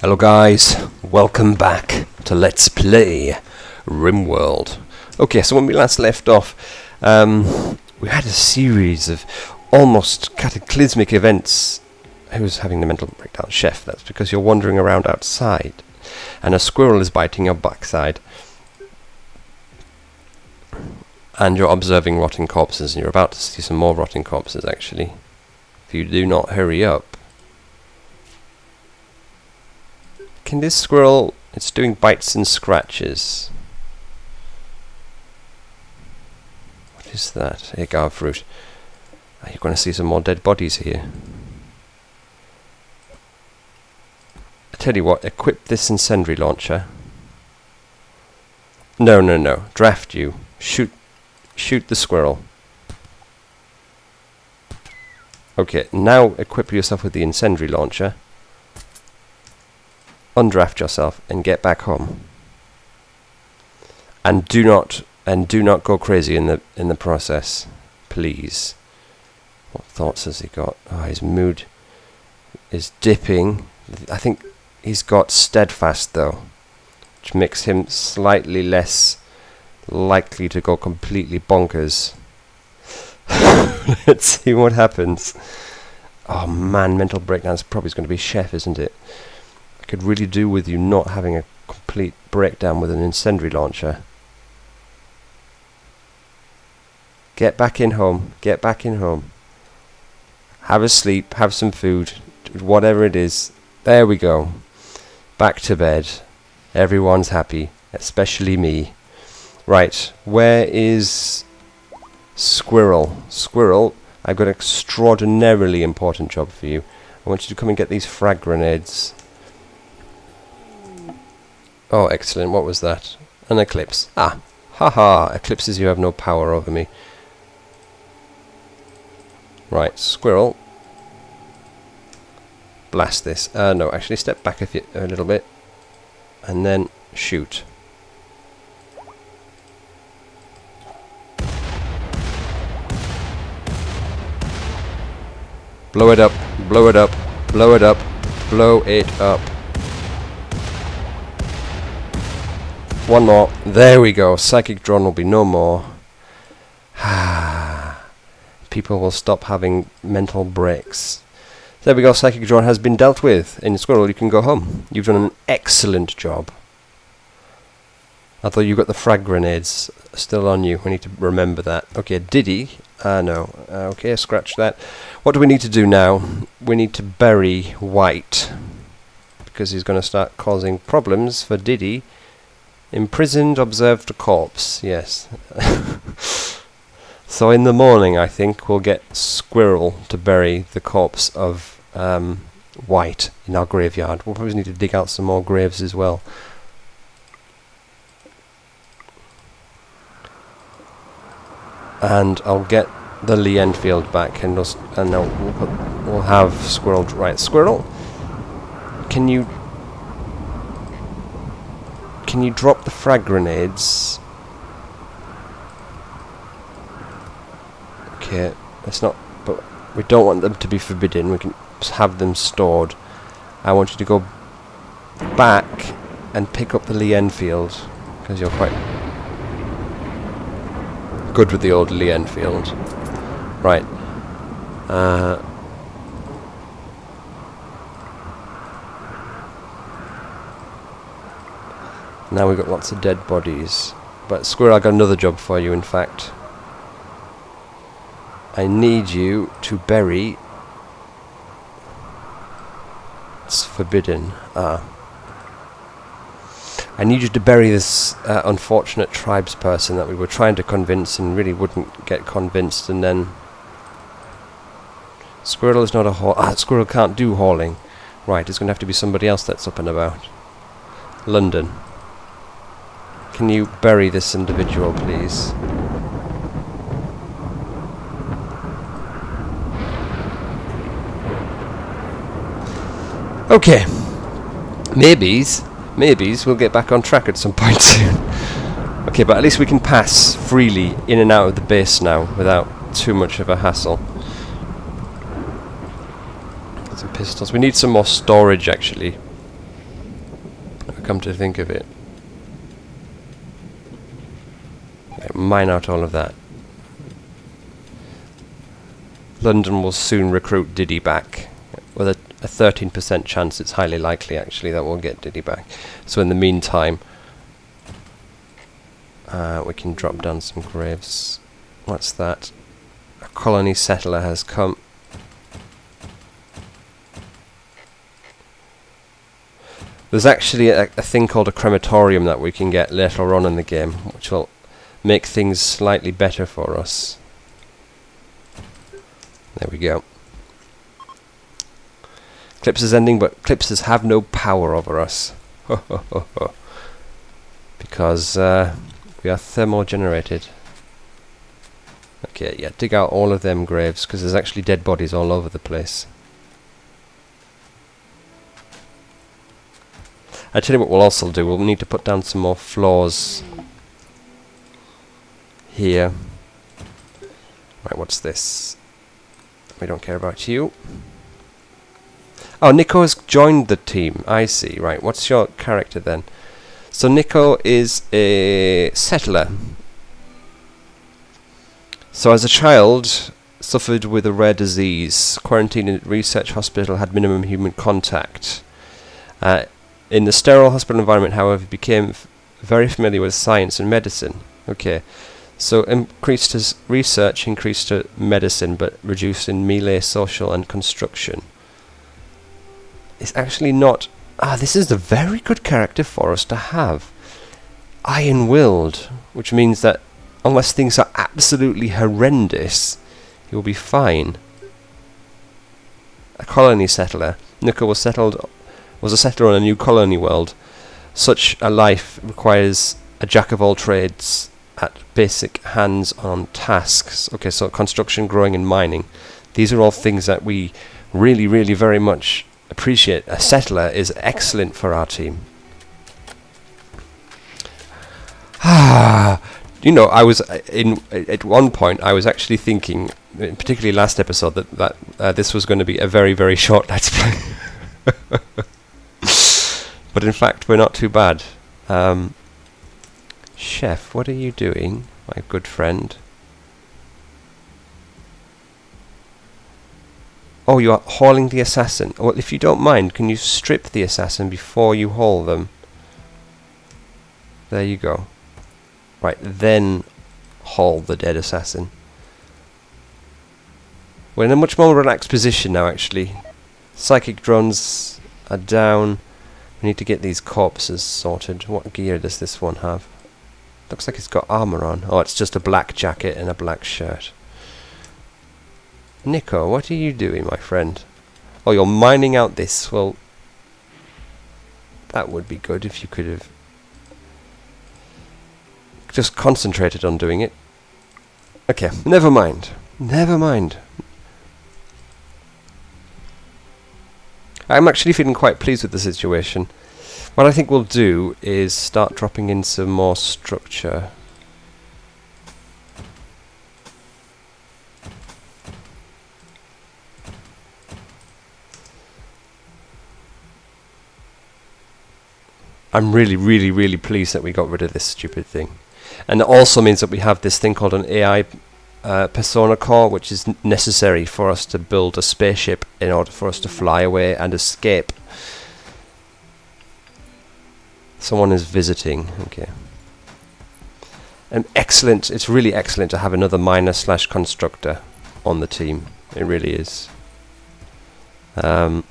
Hello guys, welcome back to Let's Play RimWorld. Okay, so when we last left off, we had a series of almost cataclysmic events. Who's having the mental breakdown? Chef, that's because you're wandering around outside and a squirrel is biting your backside and you're observing rotting corpses, and you're about to see some more rotting corpses actually, if you do not hurry up. Can this squirrel... it's doing bites and scratches. What is that? Agar fruit. You're going to see some more dead bodies here. I tell you what, equip this incendiary launcher. No. Draft you. Shoot the squirrel. Okay, now equip yourself with the incendiary launcher. Undraft yourself and get back home. And do not go crazy in the process, please. What thoughts has he got? Oh, his mood is dipping. I think he's got steadfast though, which makes him slightly less likely to go completely bonkers. Let's see what happens. Oh man, mental breakdown is probably going to be Chef, isn't it? I could really do with you not having a complete breakdown with an incendiary launcher. Get back in home. Get back in home. Have a sleep. Have some food. Whatever it is. There we go. Back to bed. Everyone's happy. Especially me. Right. Where is... Squirrel? Squirrel, I've got an extraordinarily important job for you. I want you to come and get these frag grenades. Oh, excellent. What was that? An eclipse. Ah. Haha. Eclipses, you have no power over me. Right. Squirrel. Blast this. No, actually step back a little bit. And then shoot. Blow it up. Blow it up. Blow it up. Blow it up. One more. There we go. Psychic drone will be no more. People will stop having mental breaks. There we go. Psychic drone has been dealt with. In Squirrel, you can go home. You've done an excellent job. Although you've got the frag grenades still on you. We need to remember that. Okay, Diddy. No. Okay, scratch that. What do we need to do now? We need to bury White. Because he's going to start causing problems for Diddy. Imprisoned, observed a corpse. Yes. So in the morning, I think, we'll get Squirrel to bury the corpse of White in our graveyard. We'll probably need to dig out some more graves as well. And I'll get the Lee Enfield back, and we'll have Squirrel... Right, Squirrel, can you... can you drop the frag grenades? Okay, that's not... but we don't want them to be forbidden. We can have them stored. I want you to go back and pick up the Lee Enfield, because you're quite good with the old Lee Enfield. Right. Now we've got lots of dead bodies. But Squirrel, I've got another job for you, in fact. I need you to bury... it's forbidden. I need you to bury this unfortunate tribes person that we were trying to convince and really wouldn't get convinced, and then... Squirrel is not a haul... ah, Squirrel can't do hauling. Right, it's going to have to be somebody else that's up and about. London. Can you bury this individual, please? Okay. Maybes we'll get back on track at some point soon. Okay, but at least we can pass freely in and out of the base now without too much of a hassle. Some pistols. We need some more storage, actually. come to think of it. Yeah, mine out all of that. London will soon recruit Diddy back. With a 13% chance, it's highly likely actually that we'll get Diddy back. So in the meantime, we can drop down some graves. What's that? A colony settler has come. There's actually a thing called a crematorium that we can get later on in the game, which will make things slightly better for us. There we go. Clips is ending, but clipses have no power over us. Because we are thermal generated. Okay, yeah, dig out all of them graves, because there's actually dead bodies all over the place. I tell you what we'll also do, we'll need to put down some more floors here. Right, what's this? We don't care about you. Oh, Nico has joined the team. I see. Right, what's your character then? So Nico is a settler. So as a child, suffered with a rare disease. Quarantined in research hospital, had minimum human contact. In the sterile hospital environment, however, became very familiar with science and medicine. Okay, so increased his research, increased to medicine, but reduced in melee, social, and construction. It's actually not... Ah, this is a very good character for us to have. Iron-willed, which means that unless things are absolutely horrendous, he will be fine. A colony settler. Nico was a settler on a new colony world. Such a life requires a jack-of-all-trades at basic hands-on tasks. Okay, so construction, growing and mining. These are all things that we really, really very much appreciate. A settler is excellent for our team. Ah, you know, I was at one point I was actually thinking, particularly last episode, that this was going to be a very, very short Let's Play. But in fact, we're not too bad. Chef, what are you doing, my good friend? Oh, you are hauling the assassin. Well, if you don't mind, can you strip the assassin before you haul them? There you go. Right, then haul the dead assassin. We're in a much more relaxed position now, actually. Psychic drones are down. We need to get these corpses sorted. What gear does this one have? Looks like it's got armour on. Oh, it's just a black jacket and a black shirt. Nico, what are you doing, my friend? Oh, you're mining out this. Well, that would be good if you could have just concentrated on doing it. Okay, never mind. Never mind. I'm actually feeling quite pleased with the situation. What I think we'll do is start dropping in some more structure. I'm really, really, really pleased that we got rid of this stupid thing. And it also means that we have this thing called an AI Persona Core, which is necessary for us to build a spaceship in order for us to fly away and escape. Someone is visiting. Okay. Excellent. It's really excellent to have another miner / constructor on the team. It really is. We'll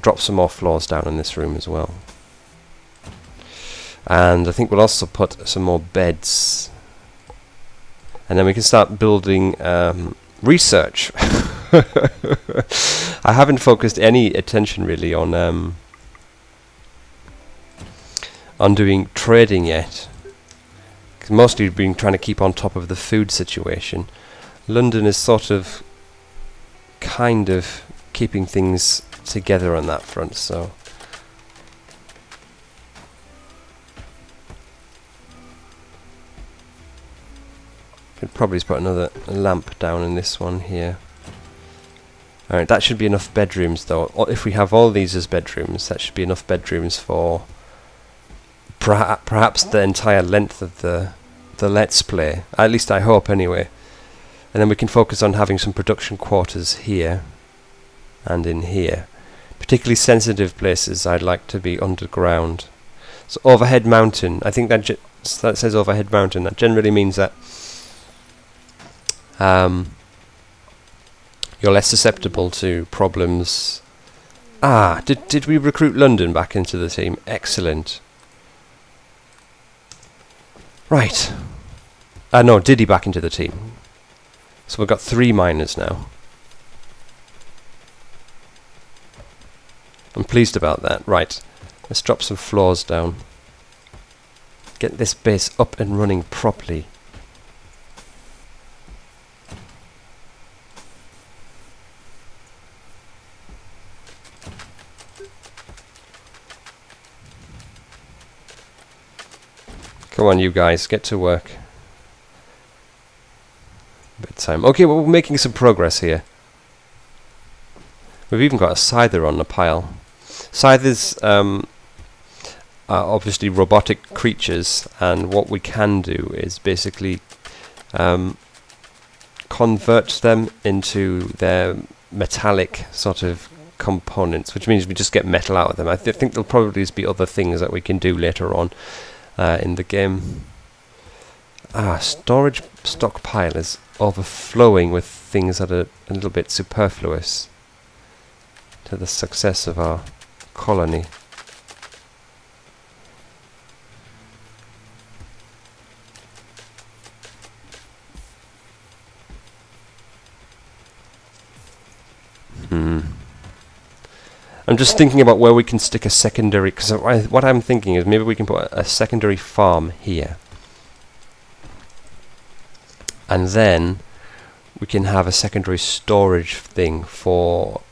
drop some more floors down in this room as well. And I think we'll also put some more beds. And then we can start building research. I haven't focused any attention really on doing trading yet. Mostly we've been trying to keep on top of the food situation. London is sort of kind of keeping things together on that front, so could probably put another lamp down in this one here. Alright, that should be enough bedrooms though. If we have all these as bedrooms, that should be enough bedrooms for perhaps the entire length of the Let's Play. At least I hope, anyway. And then we can focus on having some production quarters here and in here. Particularly sensitive places I'd like to be underground. So overhead mountain. I think that says overhead mountain. That generally means that you're less susceptible to problems. Ah, did we recruit London back into the team? Excellent. Right. No, did he back into the team? So we've got 3 miners now. I'm pleased about that. Right. Let's drop some floors down. Get this base up and running properly. Come on, you guys, get to work. Bedtime. Okay, well, we're making some progress here. We've even got a scyther on the pile. Scythers are obviously robotic creatures, and what we can do is basically convert them into their metallic sort of components, which means we just get metal out of them. I think there'll probably be other things that we can do later on in the game. Ah, storage stockpile is overflowing with things that are a little bit superfluous to the success of our colony. I'm just thinking about where we can stick a secondary, because what I'm thinking is maybe we can put a secondary farm here. And then we can have a secondary storage thing for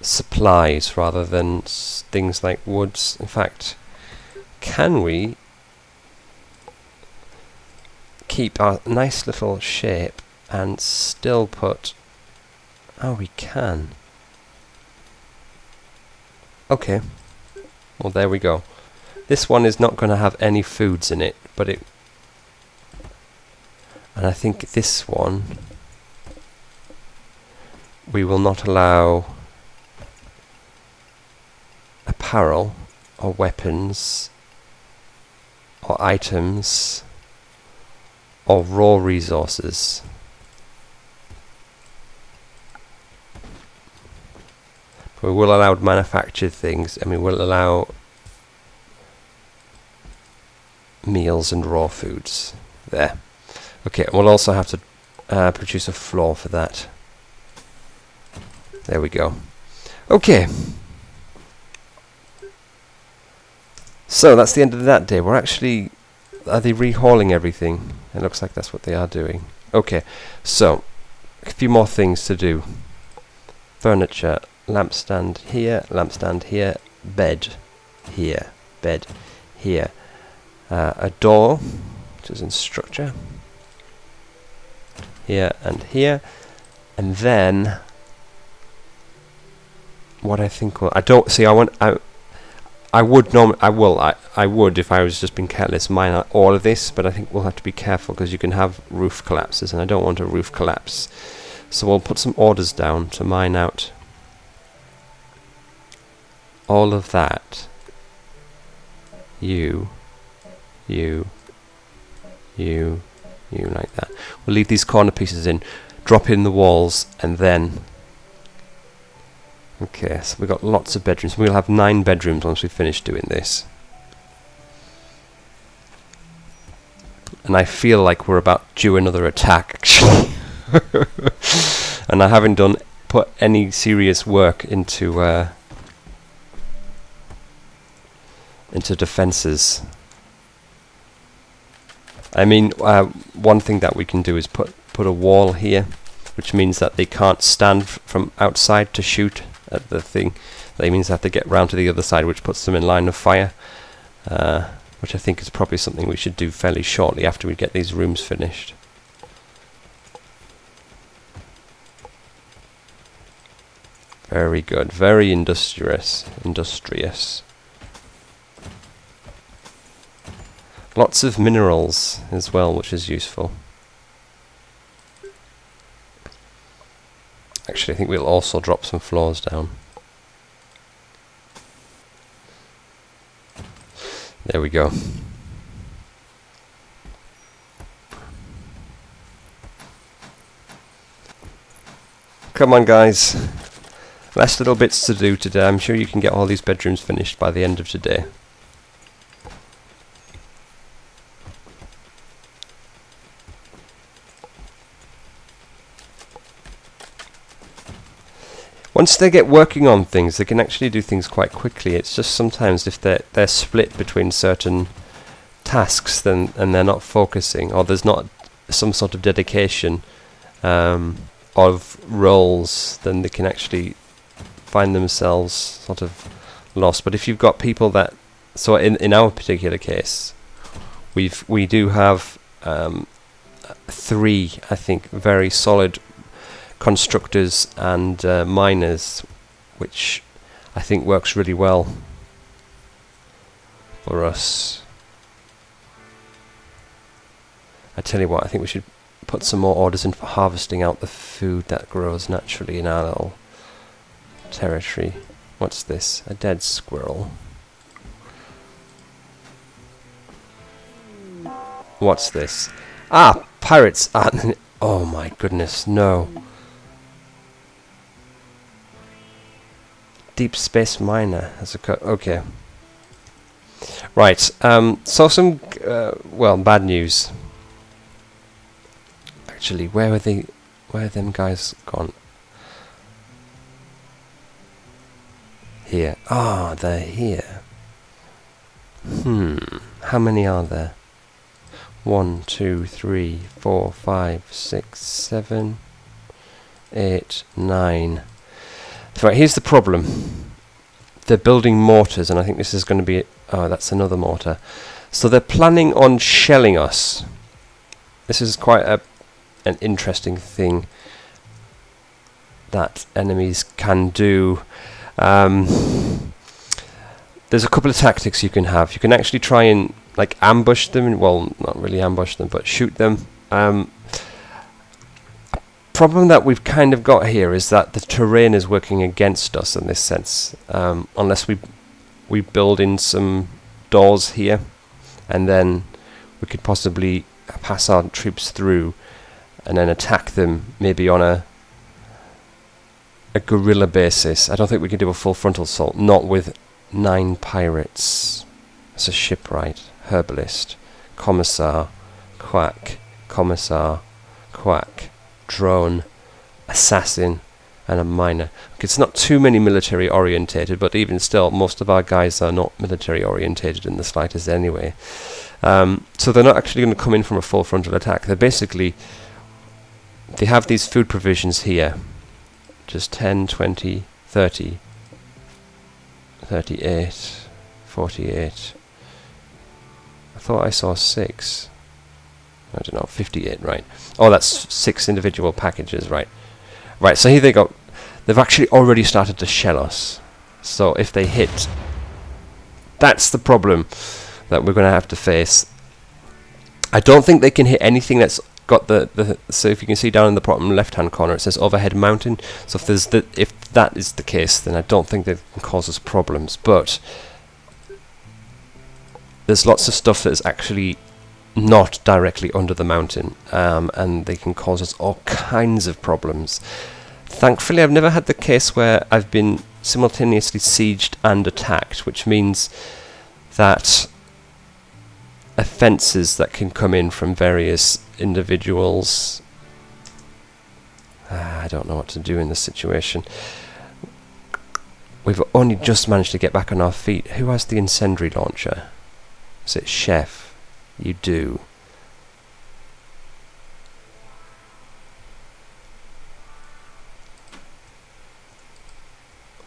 supplies rather than things like woods. In fact, can we keep our nice little shape and still put... Oh, we can. Okay. Well, there we go. This one is not going to have any foods in it, but it... And I think this one we will not allow apparel or weapons or items or raw resources. We will allow manufactured things, and we will allow meals and raw foods. There. Okay, and we'll also have to produce a floor for that. There we go. Okay. So that's the end of that day. We're actually... Are they rehauling everything? It looks like that's what they are doing. Okay, so a few more things to do. Furniture. Lampstand here, bed here, bed here. A door, which is in structure, here. And then, what I think will... I don't see. I want... I would normally... I will. I would, if I was just being careless, mine out all of this. But I think we'll have to be careful, because you can have roof collapses, and I don't want a roof collapse. So we'll put some orders down to mine out all of that. You like that. We'll leave these corner pieces in, drop in the walls, and then... Okay, so we've got lots of bedrooms. We'll have 9 bedrooms once we finish doing this. And I feel like we're about due another attack, actually. And I haven't put any serious work into defenses. I mean, one thing that we can do is put a wall here, which means that they can't stand from outside to shoot at the thing. That means they have to get round to the other side, which puts them in line of fire, which I think is probably something we should do fairly shortly after we get these rooms finished. Very good, very industrious. Lots of minerals as well, which is useful. Actually, I think we'll also drop some floors down. There we go. Come on, guys. Last little bits to do today. I'm sure you can get all these bedrooms finished by the end of today. Once they get working on things, they can actually do things quite quickly. It's just sometimes if they're split between certain tasks, then and they're not focusing, or there's not some sort of dedication of roles, then they can actually find themselves sort of lost. But if you've got people that, so in our particular case, we do have three, I think, very solid constructors and miners, which I think works really well for us. I tell you what, I think we should put some more orders in for harvesting out the food that grows naturally in our little territory. What's this? A dead squirrel. What's this? Ah! Pirates! Oh my goodness, no. Deep Space Miner has a cut. Okay. Right. So some well, bad news. Actually, where were they? Where are them guys gone? Here. Ah, they're here. How many are there? 1, 2, 3, 4, 5, 6, 7, 8, 9. Right, here's the problem. They're building mortars, and I think this is going to be... Oh, that's another mortar. So they're planning on shelling us. This is quite an interesting thing that enemies can do. There's a couple of tactics you can have. You can actually try and like ambush them. Well, not really ambush them, but shoot them. Problem that we've kind of got here is that the terrain is working against us in this sense, unless we build in some doors here, and then we could possibly pass our troops through and then attack them maybe on a guerrilla basis. I don't think we can do a full frontal assault, not with 9 pirates. That's a shipwright, herbalist, commissar, quack, commissar, quack, drone, assassin, and a miner. Okay, it's not too many military orientated, but even still, most of our guys are not military orientated in the slightest anyway. So they're not actually going to come in from a full frontal attack. They're basically, they have these food provisions here, just 10, 20, 30, 38, 48. I thought I saw 6. I don't know, 58, right. Oh, that's 6 individual packages, right. Right, so here they go. They've actually already started to shell us. So if they hit... That's the problem that we're going to have to face. I don't think they can hit anything that's got the... So if you can see down in the bottom left-hand corner, it says overhead mountain. So if there's if that is the case, then I don't think they can cause us problems. But there's lots of stuff that's actually... not directly under the mountain, and they can cause us all kinds of problems. Thankfully, I've never had the case where I've been simultaneously sieged and attacked, which means that offences that can come in from various individuals... I don't know what to do in this situation. We've only just managed to get back on our feet. Who has the incendiary launcher? Is it Chef? You do.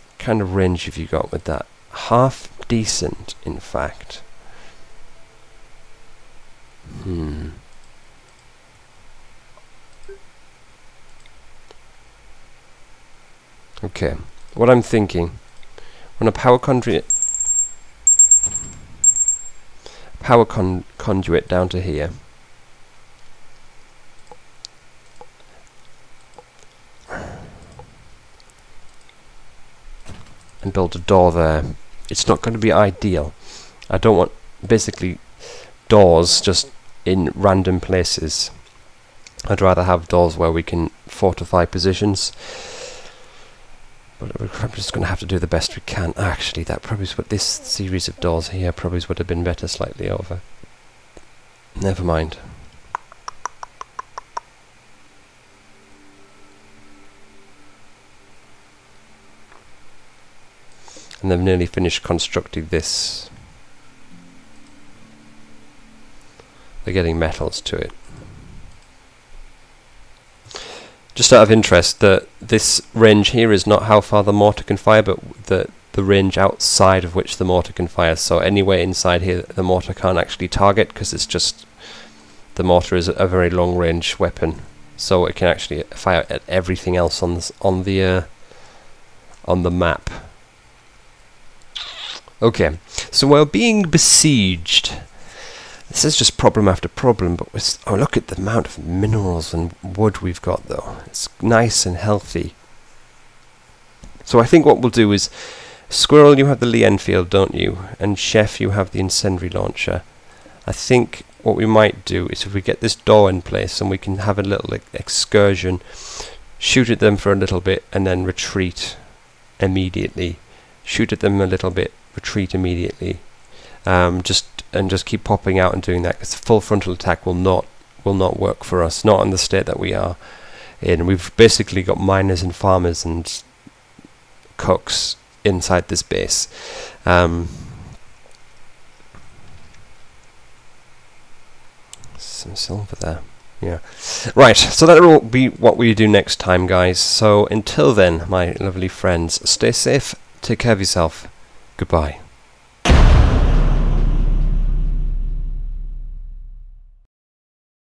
What kind of range have you got with that? Half decent, in fact. Okay, what I'm thinking, when a power country... power conduit down to here. And build a door there. It's not going to be ideal. I don't want basically doors just in random places. I'd rather have doors where we can fortify positions. But we're probably just going to have to do the best we can. Actually, that probably is what this series of doors here probably would have been better slightly over. Never mind. And they've nearly finished constructing this. They're getting metals to it. Just out of interest, this range here is not how far the mortar can fire, but the range outside of which the mortar can fire. So anywhere inside here the mortar can't actually target, because it's just the mortar is a very long range weapon, so it can actually fire at everything else on the map. Okay, so while being besieged, this is just problem after problem, but oh, look at the amount of minerals and wood we've got though. It's nice and healthy. So I think what we'll do is, Squirrel, you have the Lee Enfield, don't you? And Chef, you have the incendiary launcher. I think what we might do is, if we get this door in place and we can have a little excursion, shoot at them for a little bit and then retreat immediately. Shoot at them a little bit, retreat immediately. Just keep popping out and doing that, because full frontal attack will not work for us, not in the state that we are in. We've basically got miners and farmers and cooks inside this base. Some silver there, yeah. Right, so that will be what we do next time, guys. So until then, my lovely friends, stay safe, take care of yourself, goodbye.